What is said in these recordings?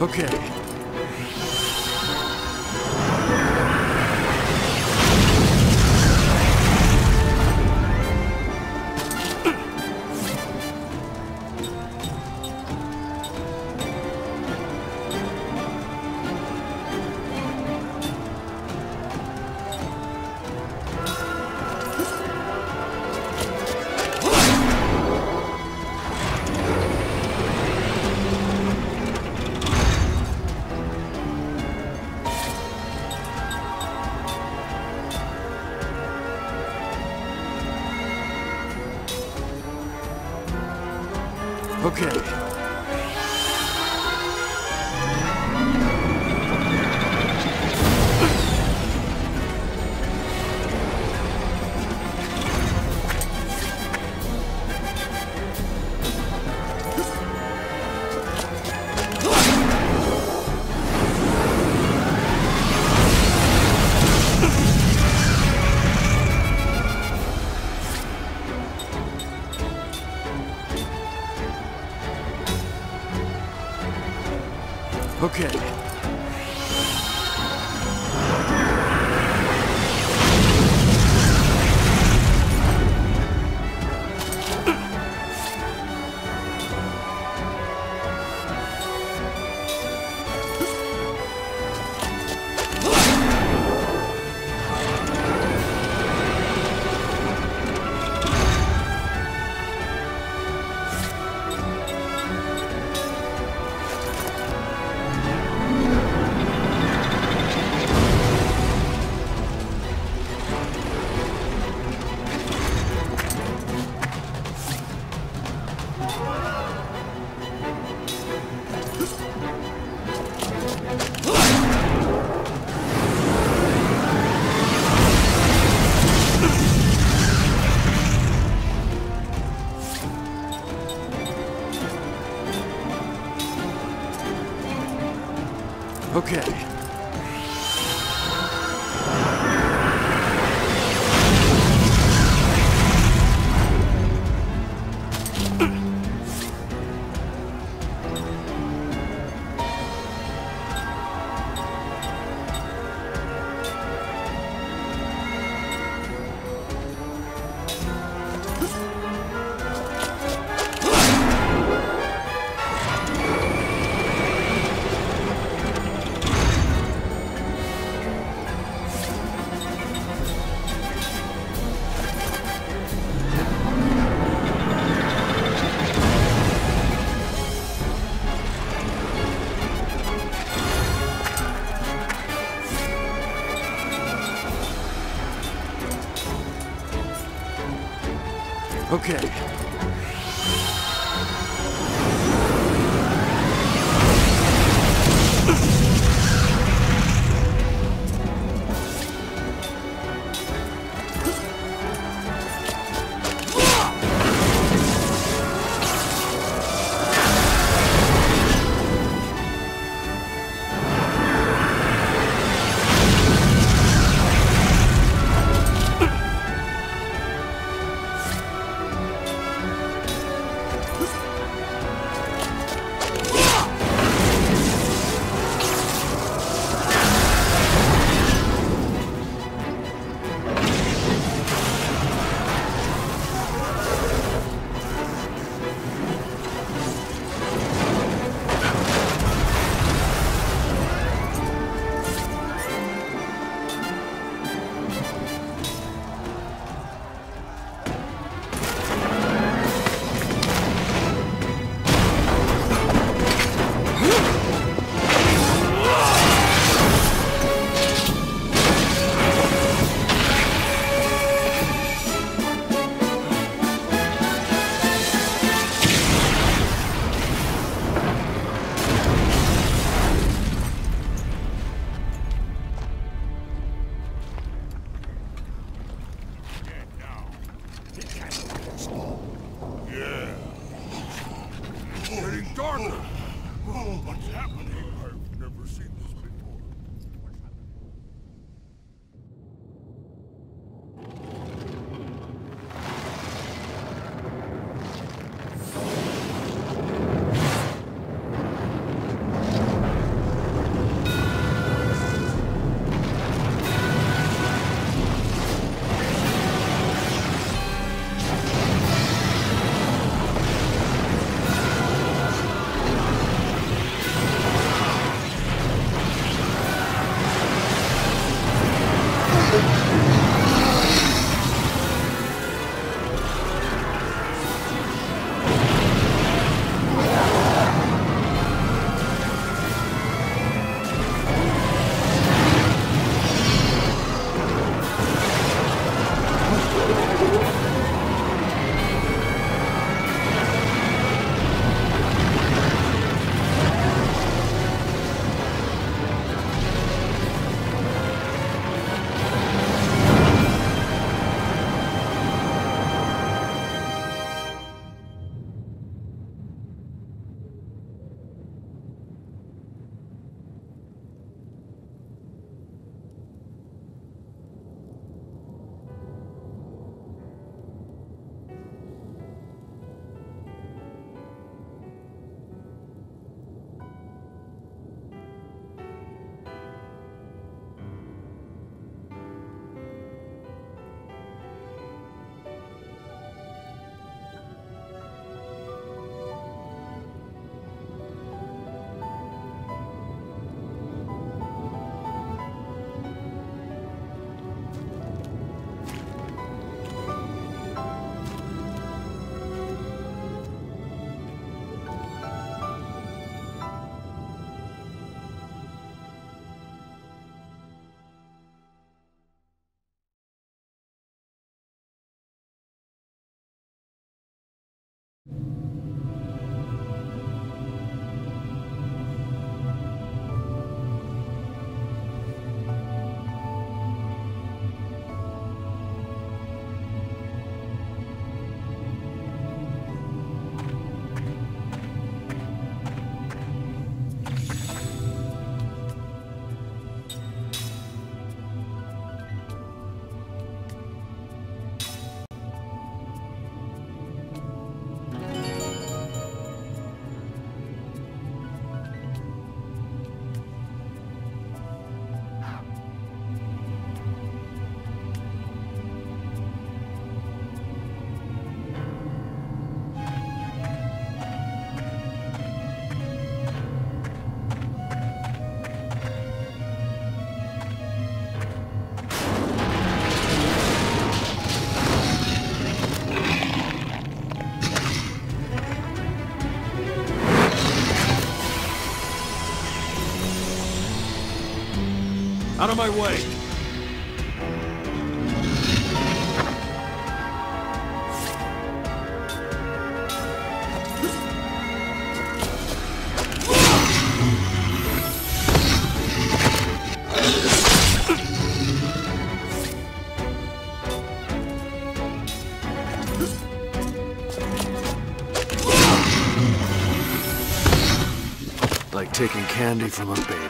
Okay. Okay. Okay. Okay. Okay. Out of my way! Like taking candy from a baby.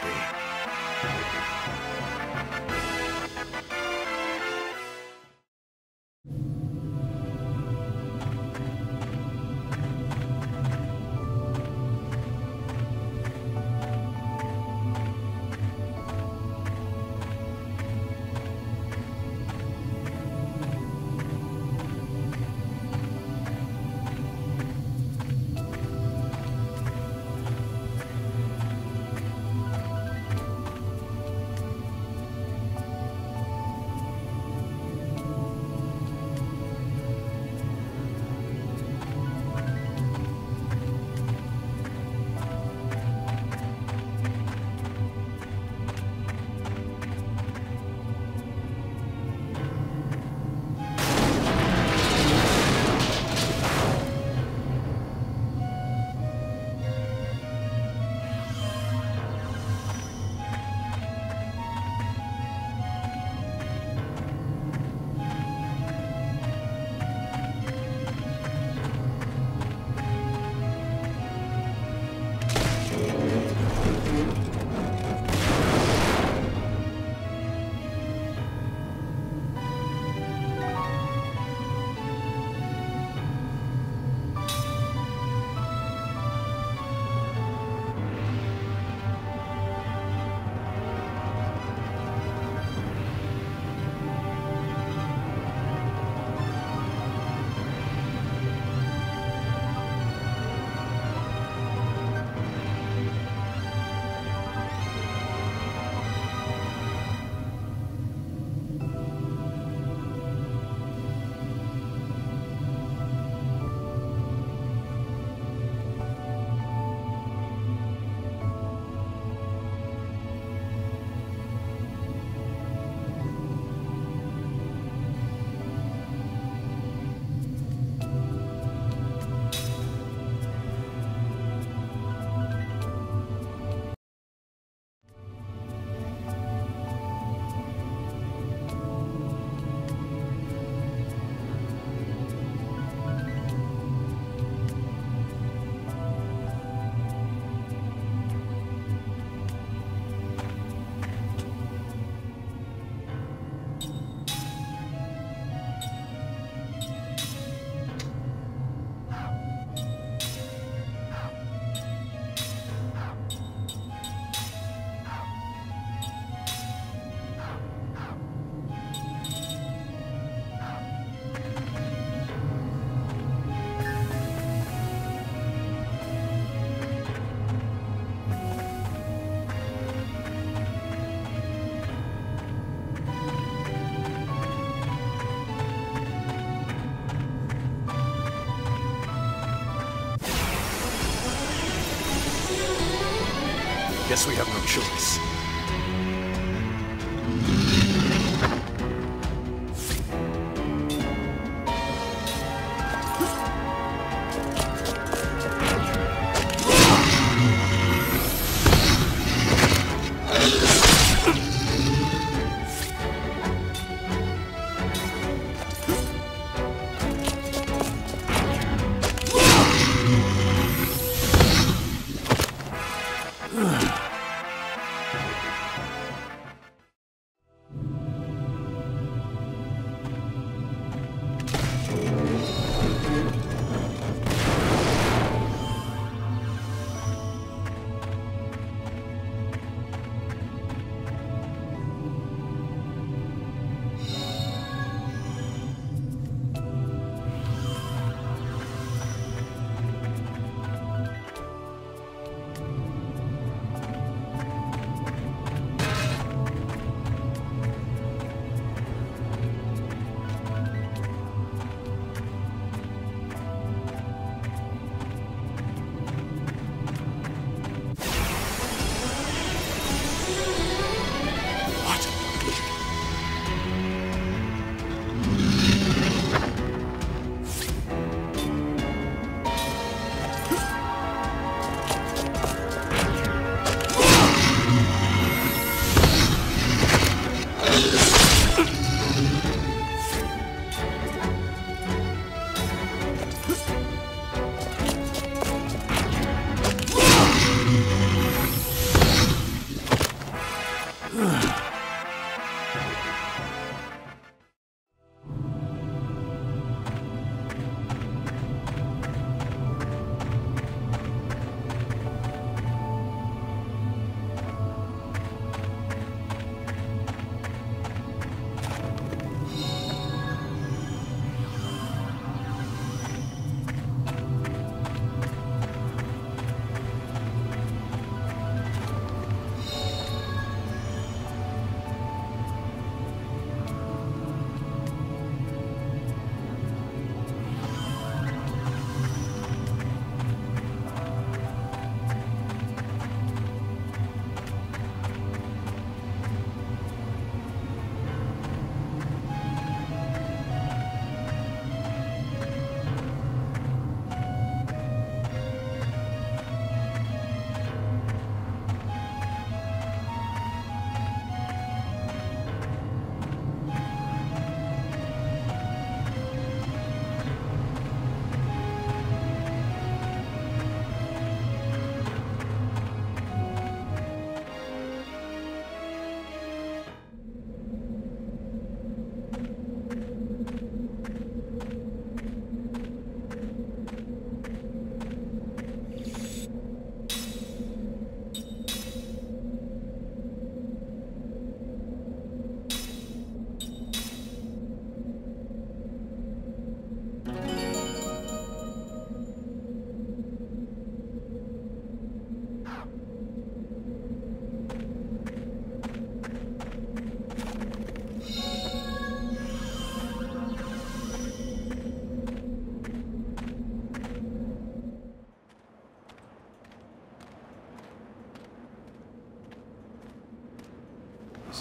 Guess we have no choice.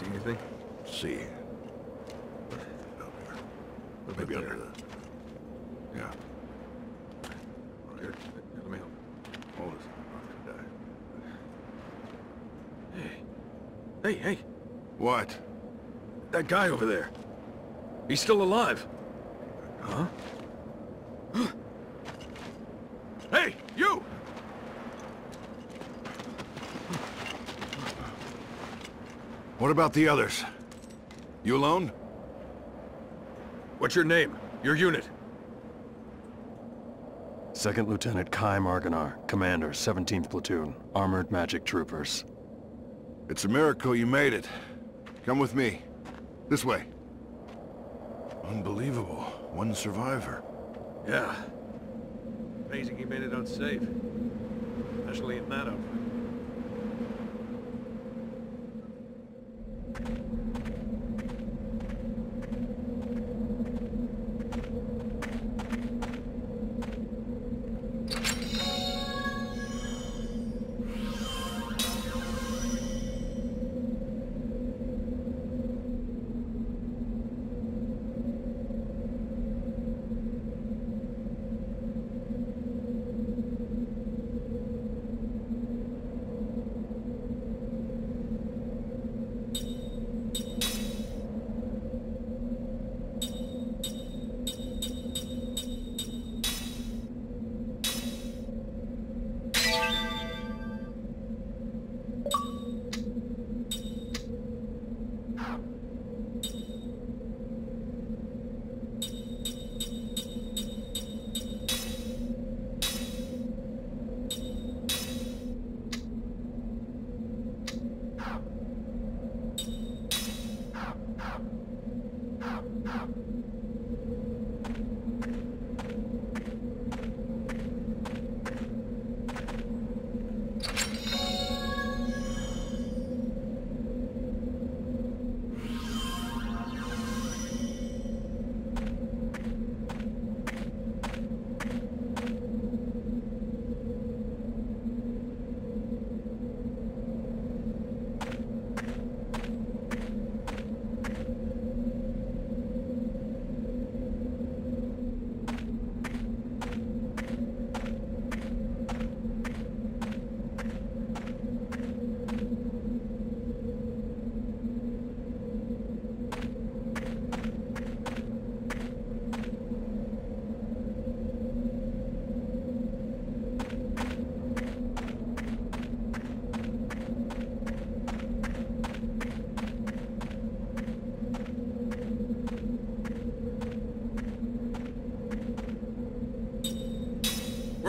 See anything? See. Up here. Maybe under the... Yeah. Right here. Let me help. Hold this. I'm not gonna die. Hey. Hey. What? That guy over there. He's still alive. Huh? Hey, you! What about the others? You alone? What's your name? Your unit? 2nd Lieutenant Kaim Argonar, Commander, 17th Platoon, Armored Magic Troopers. It's a miracle you made it. Come with me. This way. Unbelievable. One survivor. Yeah. Amazing he made it unsafe. Especially in that outfit.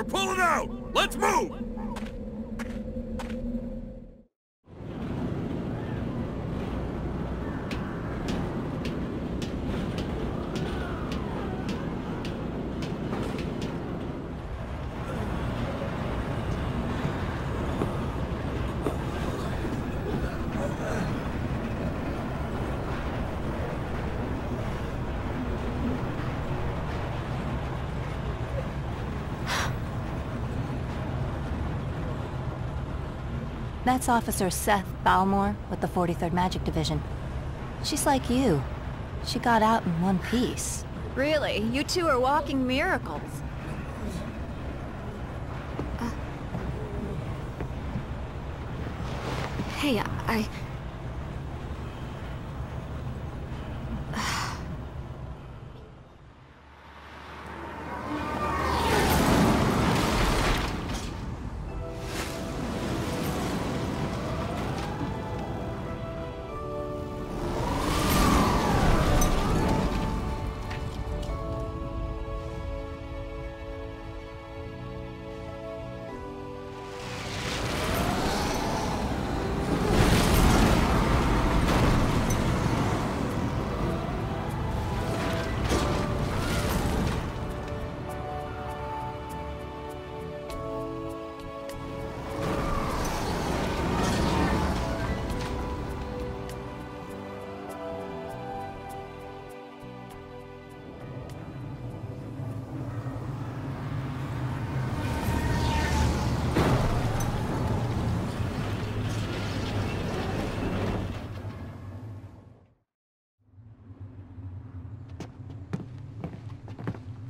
Pull it out! Let's move! That's Officer Seth Balmore with the 43rd Magic Division. She's like you. She got out in one piece. Really? You two are walking miracles. Hey, I...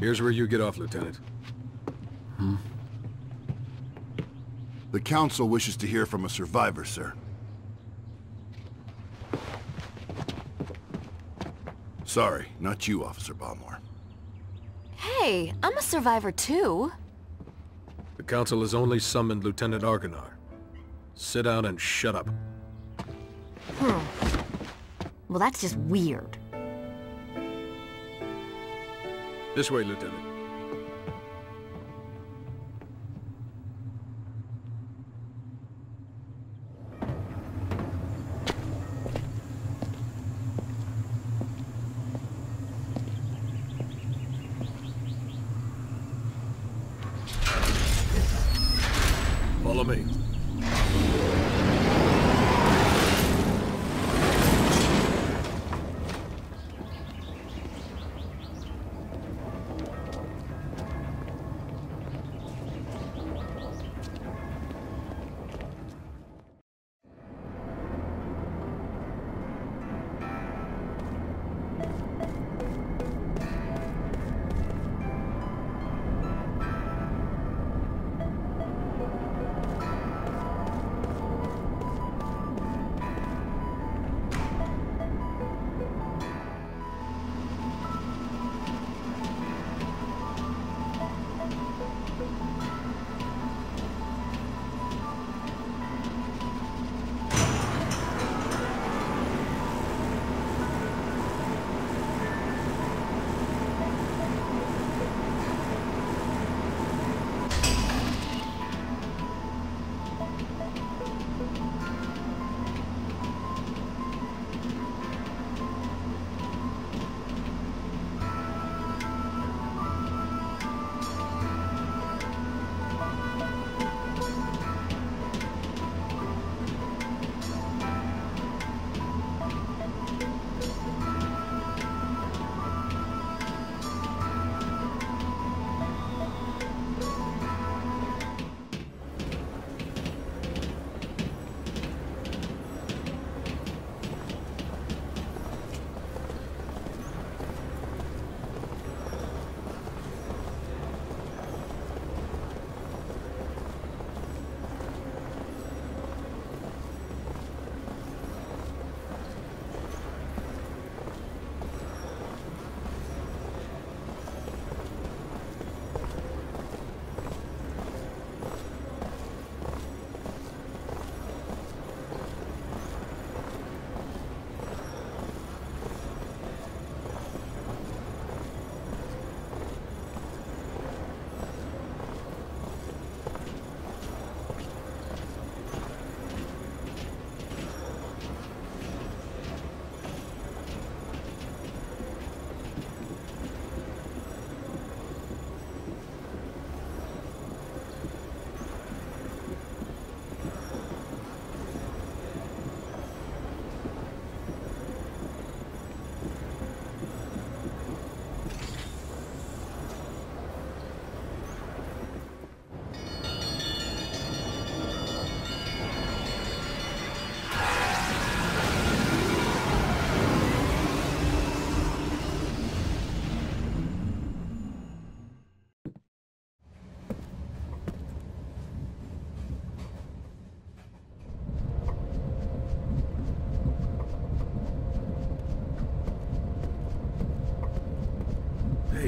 Here's where you get off, Lieutenant. Hmm? The Council wishes to hear from a survivor, sir. Sorry, not you, Officer Balmore. Hey, I'm a survivor too. The Council has only summoned Lieutenant Argonar. Sit down and shut up. Well, that's just weird. This way, Lieutenant.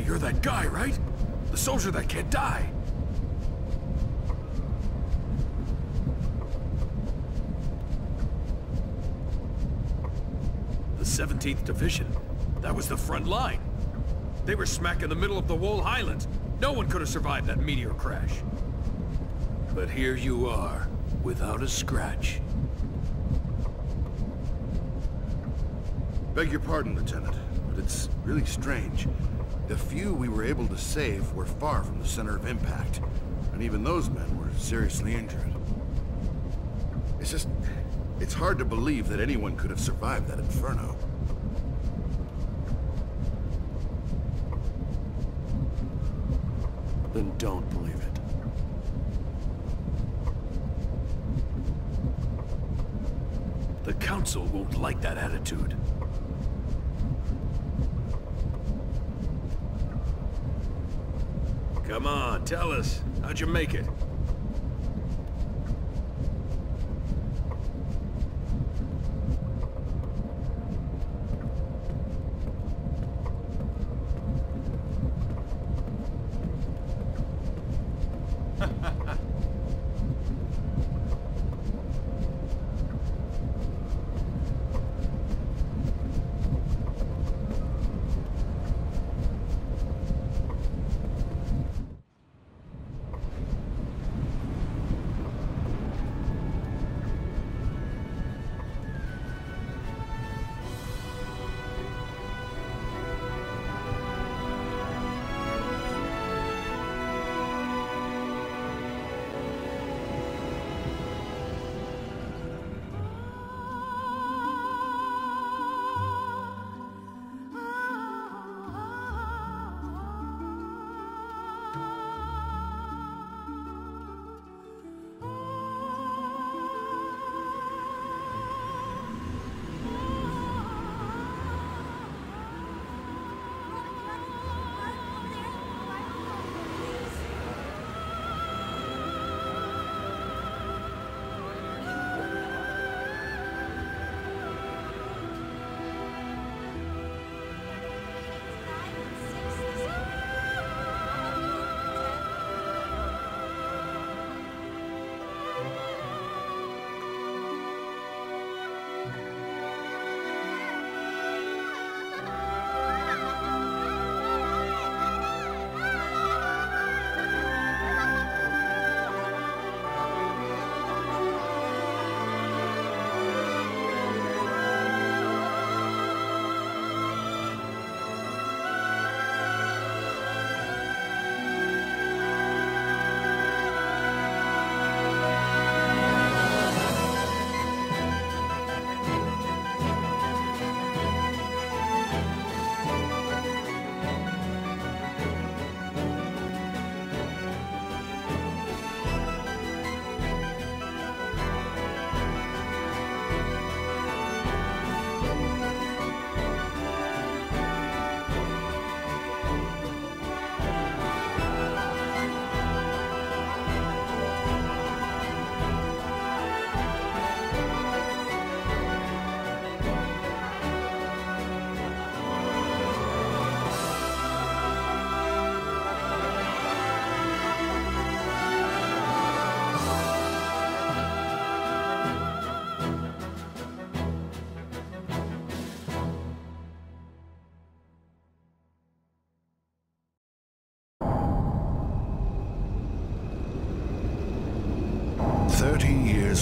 You're that guy, right? The soldier that can't die. The 17th Division. That was the front line. They were smack in the middle of the Wohl Highlands. No one could have survived that meteor crash. But here you are, without a scratch. Beg your pardon, Lieutenant, but it's really strange. The few we were able to save were far from the center of impact, and even those men were seriously injured. It's just... it's hard to believe that anyone could have survived that inferno. Then don't believe it. The Council won't like that attitude. Come on, tell us. How'd you make it?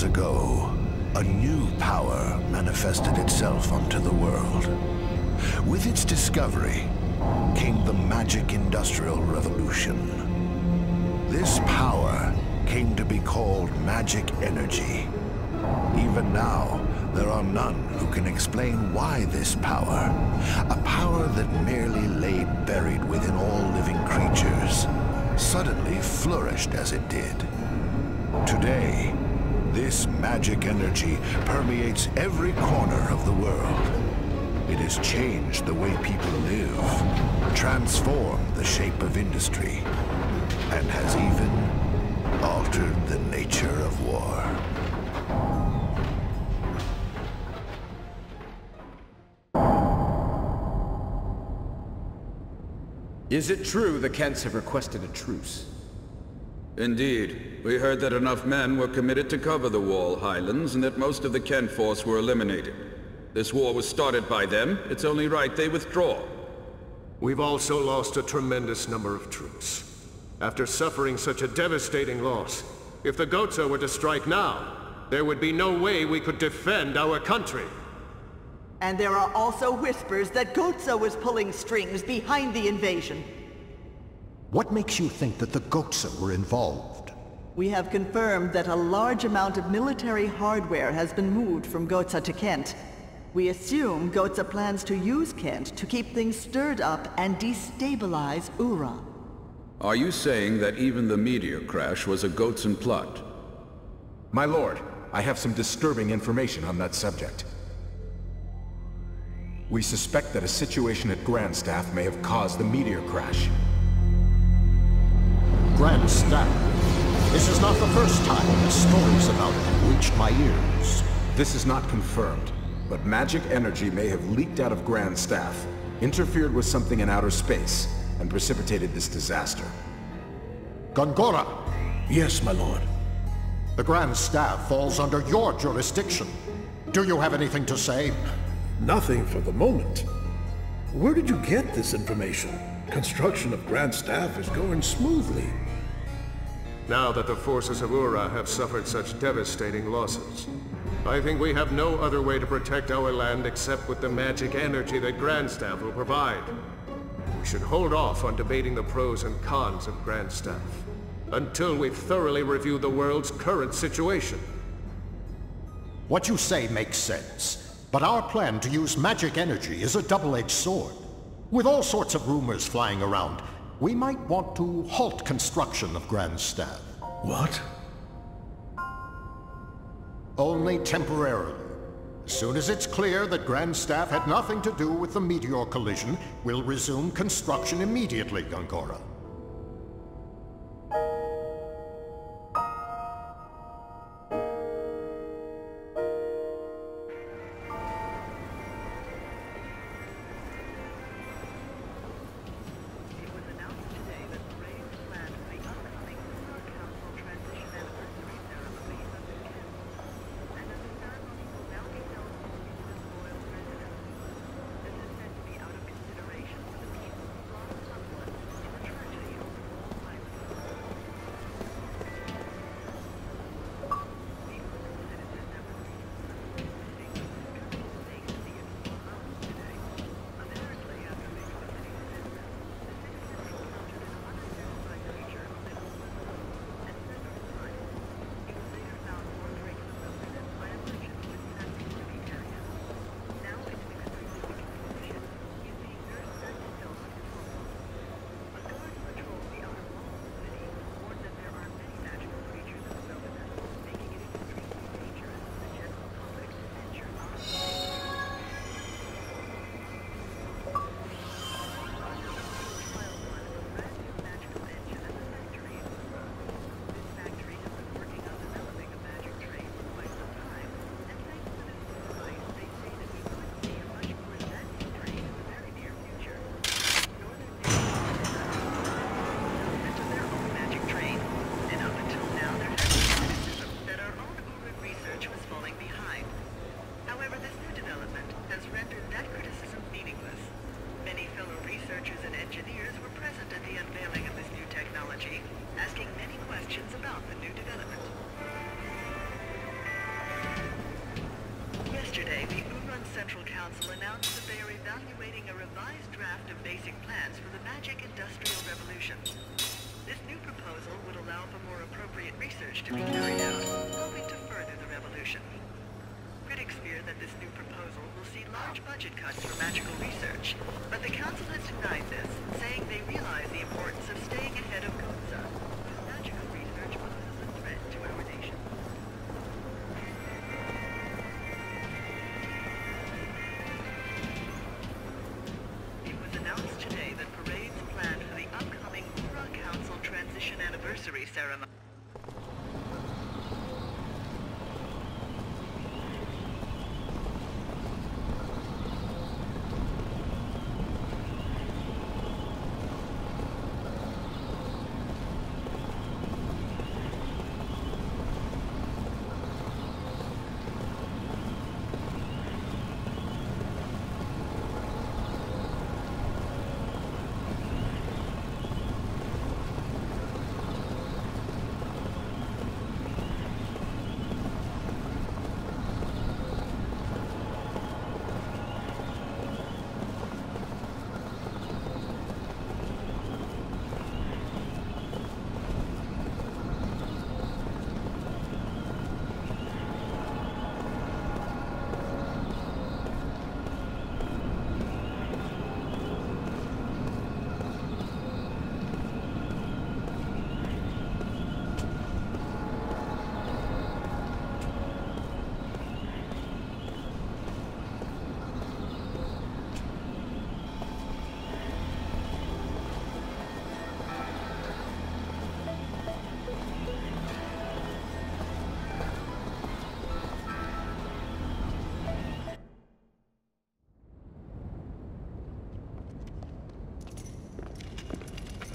Ago, a new power manifested itself onto the world. With its discovery came the magic industrial revolution. This power came to be called magic energy. Even now, there are none who can explain why this power, a power that merely lay buried within all living creatures, suddenly flourished as it did. Today, this magic energy permeates every corner of the world. It has changed the way people live, transformed the shape of industry, and has even altered the nature of war. Is it true the Khents have requested a truce? Indeed. We heard that enough men were committed to cover the Wohl Highlands, and that most of the Khent Force were eliminated. This war was started by them. It's only right they withdraw. We've also lost a tremendous number of troops. After suffering such a devastating loss, if the Goetzer were to strike now, there would be no way we could defend our country. And there are also whispers that Goetzer was pulling strings behind the invasion. What makes you think that the Goetzer were involved? We have confirmed that a large amount of military hardware has been moved from Goetzer to Khent. We assume Goetzer plans to use Khent to keep things stirred up and destabilize Uhra. Are you saying that even the meteor crash was a Goetzer plot? My lord, I have some disturbing information on that subject. We suspect that a situation at Grand Staff may have caused the meteor crash. Grand Staff. This is not the first time the stories about it have reached my ears. This is not confirmed, but magic energy may have leaked out of Grand Staff, interfered with something in outer space, and precipitated this disaster. Gongora! Yes, my lord. The Grand Staff falls under your jurisdiction. Do you have anything to say? Nothing for the moment. Where did you get this information? Construction of Grand Staff is going smoothly. Now that the forces of Uhra have suffered such devastating losses, I think we have no other way to protect our land except with the magic energy that Grand Staff will provide. We should hold off on debating the pros and cons of Grand Staff until we've thoroughly reviewed the world's current situation. What you say makes sense, but our plan to use magic energy is a double-edged sword. With all sorts of rumors flying around, we might want to halt construction of Grand Staff. What? Only temporarily. As soon as it's clear that Grand Staff had nothing to do with the meteor collision, we'll resume construction immediately, Gongora.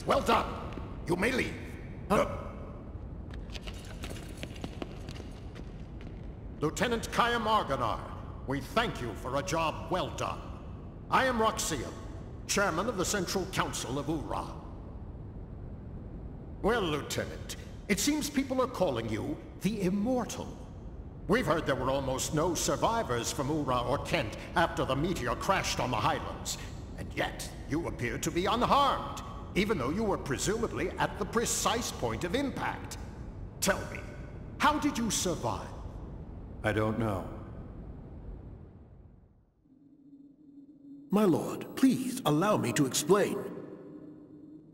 Well done. You may leave. Huh? Lieutenant Kaim Argonar, we thank you for a job well done. I am Roxanne, Chairman of the Central Council of Uhra. Well, Lieutenant, it seems people are calling you the Immortal. We've heard there were almost no survivors from Uhra or Khent after the meteor crashed on the Highlands. And yet, you appear to be unharmed, even though you were presumably at the precise point of impact. Tell me, how did you survive? I don't know. My lord, please allow me to explain.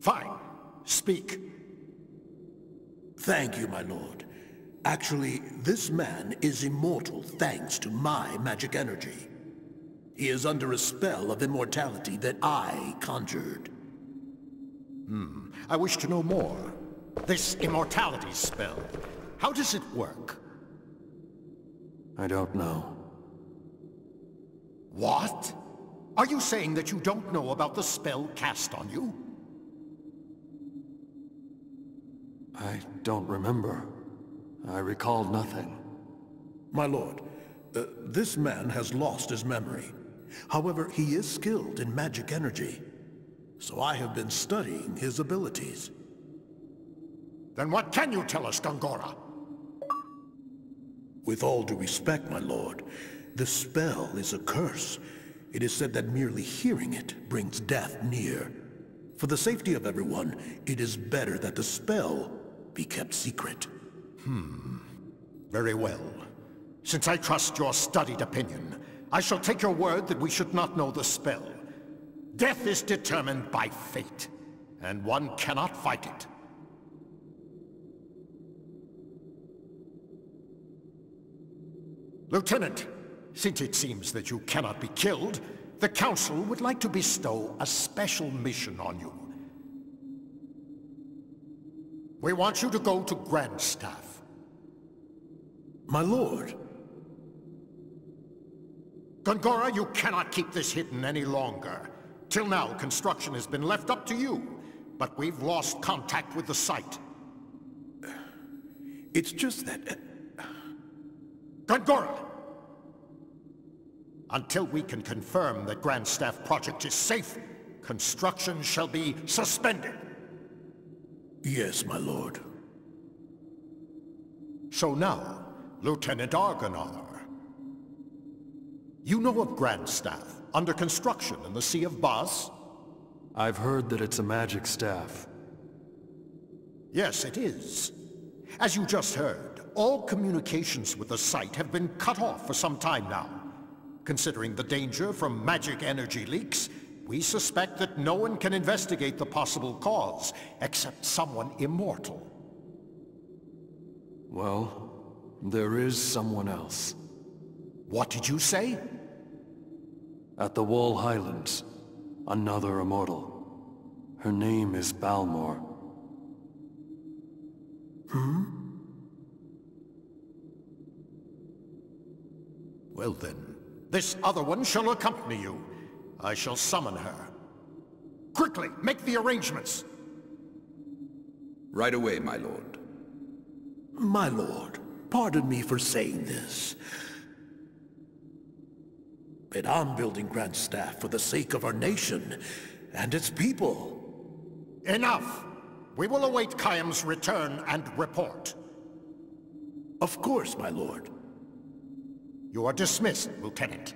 Fine. Speak. Thank you, my lord. Actually, this man is immortal thanks to my magic energy. He is under a spell of immortality that I conjured. I wish to know more. This immortality spell, how does it work? I don't know. What? Are you saying that you don't know about the spell cast on you? I don't remember. I recall nothing. My lord, this man has lost his memory. However, he is skilled in magic energy. So I have been studying his abilities. Then what can you tell us, Gongora? With all due respect, my lord, the spell is a curse. It is said that merely hearing it brings death near. For the safety of everyone, it is better that the spell be kept secret. Very well. Since I trust your studied opinion, I shall take your word that we should not know the spell. Death is determined by fate, and one cannot fight it. Lieutenant, since it seems that you cannot be killed, the Council would like to bestow a special mission on you. We want you to go to Grand Staff. My lord. Gongora, you cannot keep this hidden any longer. Till now, construction has been left up to you, but we've lost contact with the site. It's just that... Gongora! Until we can confirm that Grand Staff project is safe, construction shall be suspended. Yes, my lord. So now, Lieutenant Argonar, you know of Grand Staff under construction in the Sea of Baz? I've heard that it's a magic staff. Yes, it is. As you just heard, all communications with the site have been cut off for some time now. Considering the danger from magic energy leaks, we suspect that no one can investigate the possible cause, except someone immortal. Well, there is someone else. What did you say? At the Wohl Highlands, another immortal. Her name is Balmore. Well then. This other one shall accompany you. I shall summon her. Quickly, make the arrangements! Right away, my lord. My lord, pardon me for saying this. But I'm building Grand Staff for the sake of our nation and its people. Enough! We will await Kaim's return and report. Of course, my lord. You are dismissed, Lieutenant.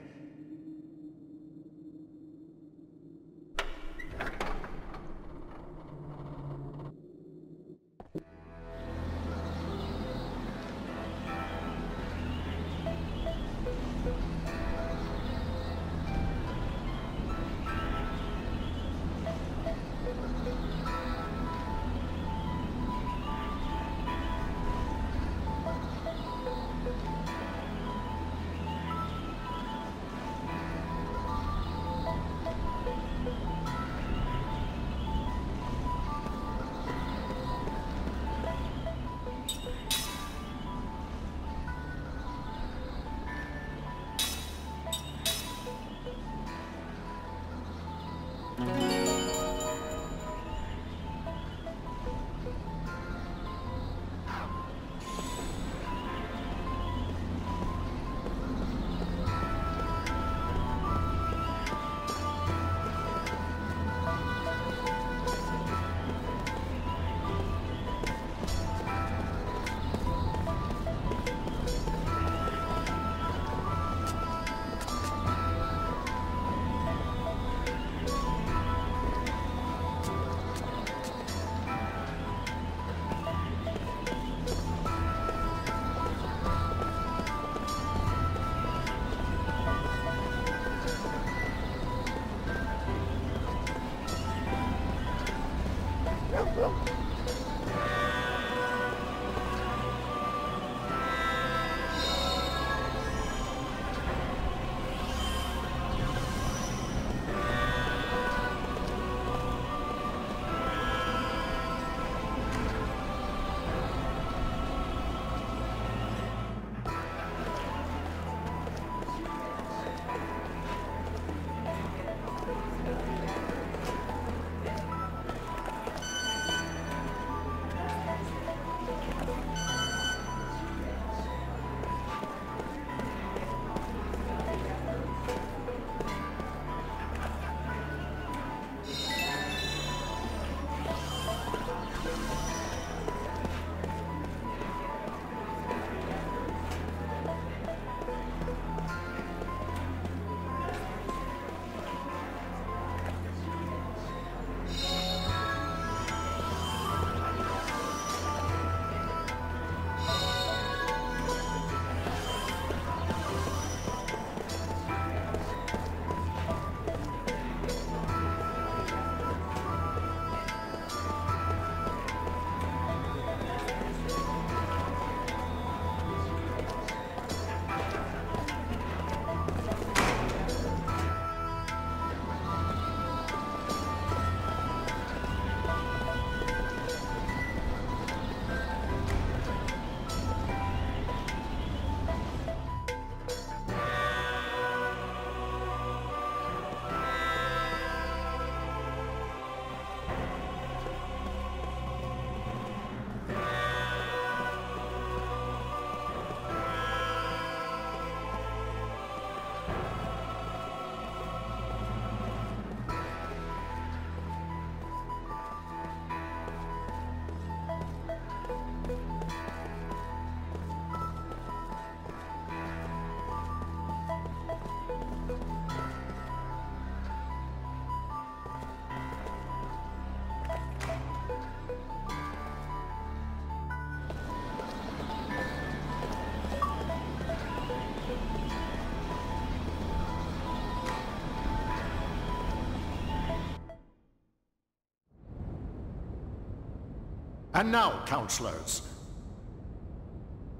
And now, counselors,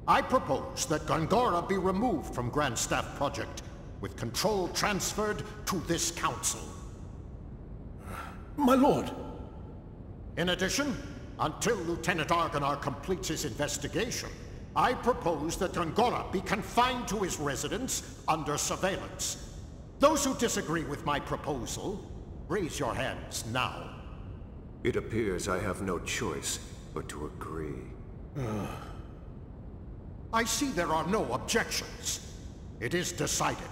I propose that Gongora be removed from Grand Staff Project, with control transferred to this council. My lord! In addition, until Lieutenant Argonar completes his investigation, I propose that Gongora be confined to his residence under surveillance. Those who disagree with my proposal, raise your hands now. It appears I have no choice but to agree. I see there are no objections. It is decided.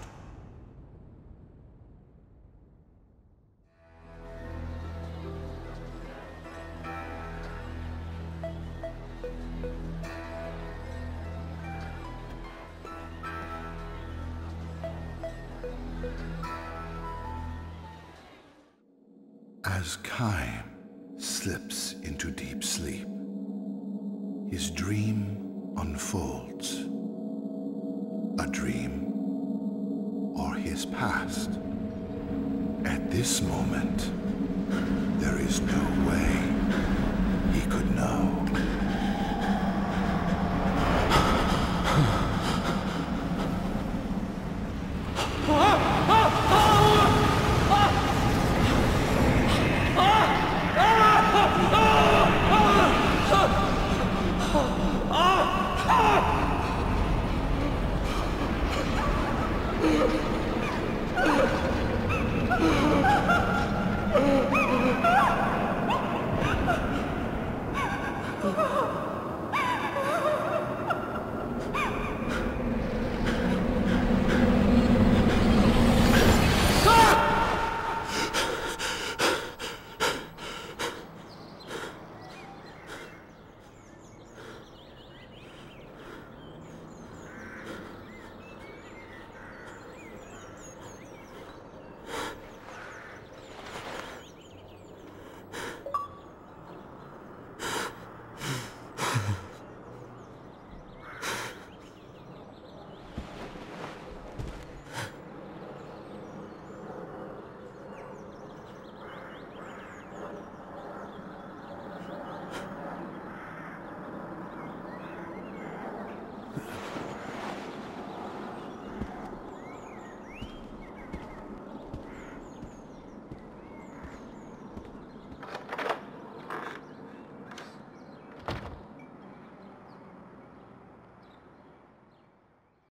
As Kaim slips into deep sleep, his dream unfolds. A dream, or his past. At this moment, there is no way he could know.